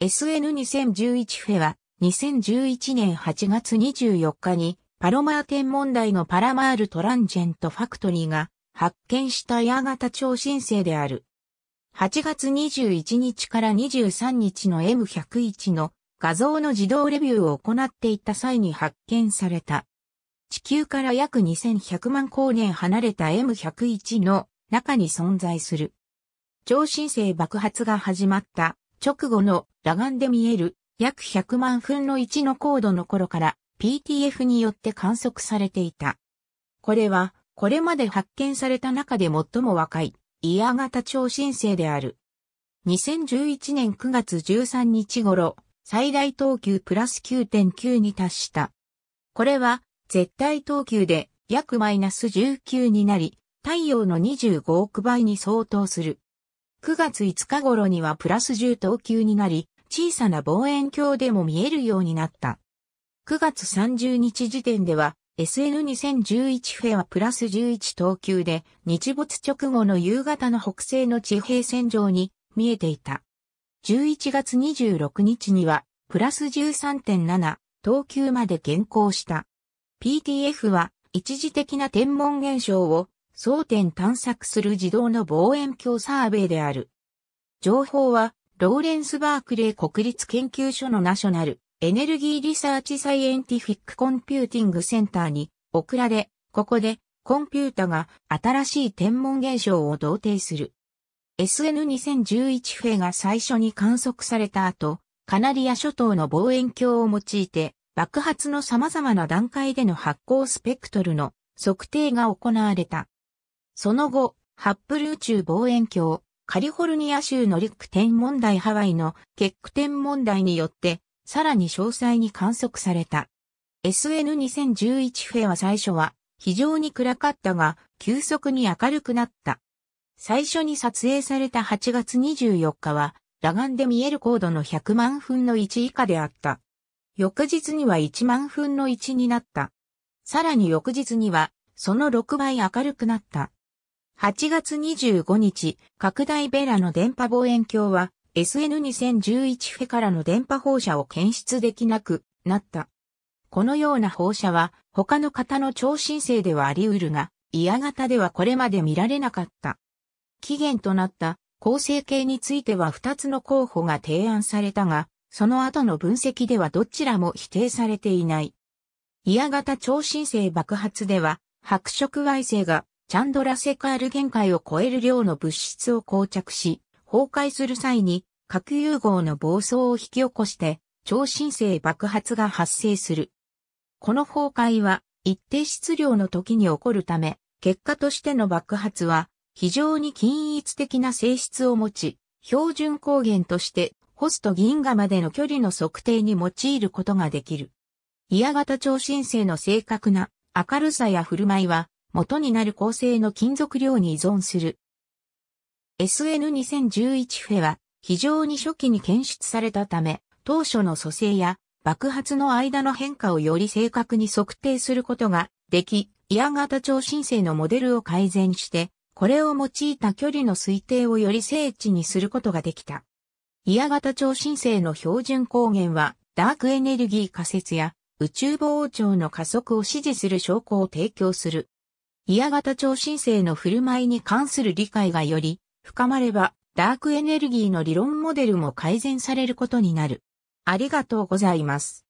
SN2011fe は2011年8月24日にパロマー天文台のパラマールトランジェントファクトリーが発見した夜型超新星である。8月21日から23日の M101 の画像の自動レビューを行っていた際に発見された。地球から約2100万光年離れた M101 の中に存在する。超新星爆発が始まった直後の裸眼で見える約100万分の1の高度の頃から PTF によって観測されていた。これはこれまで発見された中で最も若い。夜型超新星である。2011年9月13日頃、最大等級プラス 9.9 に達した。これは、絶対等級で約マイナス19になり、太陽の25億倍に相当する。9月5日頃にはプラス10等級になり、小さな望遠鏡でも見えるようになった。9月30日時点では、SN2011fe はプラス11等級で日没直後の夕方の北西の地平線上に見えていた。11月26日にはプラス 13.7 等級まで減降した。PTF は一時的な天文現象を争点探索する自動の望遠鏡サーベイである。情報はローレンス・バークレー国立研究所のナショナルエネルギーリサーチサイエンティフィックコンピューティングセンターに送られ、ここでコンピュータが新しい天文現象を同定する。SN2011fe が最初に観測された後、カナリア諸島の望遠鏡を用いて爆発の様々な段階での発光スペクトルの測定が行われた。その後、ハッブル宇宙望遠鏡、カリフォルニア州のリック天文台ハワイのケック天文台によって、さらに詳細に観測された。SN2011fe は最初は非常に暗かったが急速に明るくなった。最初に撮影された8月24日は裸眼で見える高度の100万分の1以下であった。翌日には1万分の1になった。さらに翌日にはその6倍明るくなった。8月25日、拡大ベラの電波望遠鏡はSN2011fe からの電波放射を検出できなくなった。このような放射は他の型の超新星ではあり得るが、夜型ではこれまで見られなかった。起源となった恒星系については2つの候補が提案されたが、その後の分析ではどちらも否定されていない。夜型超新星爆発では、白色矮星がチャンドラセカール限界を超える量の物質を膠着し、崩壊する際に核融合の暴走を引き起こして超新星爆発が発生する。この崩壊は一定質量の時に起こるため、結果としての爆発は非常に均一的な性質を持ち、標準光源としてホスト銀河までの距離の測定に用いることができる。夜型超新星の正確な明るさや振る舞いは元になる恒星の金属量に依存する。SN2011fe は非常に初期に検出されたため、当初の組成や爆発の間の変化をより正確に測定することができ、夜型超新星のモデルを改善して、これを用いた距離の推定をより精緻にすることができた。夜型超新星の標準光源は、ダークエネルギー仮説や宇宙膨張の加速を支持する証拠を提供する。夜型超新星の振る舞いに関する理解がより、深まれば、ダークエネルギーの理論モデルも改善されることになる。ありがとうございます。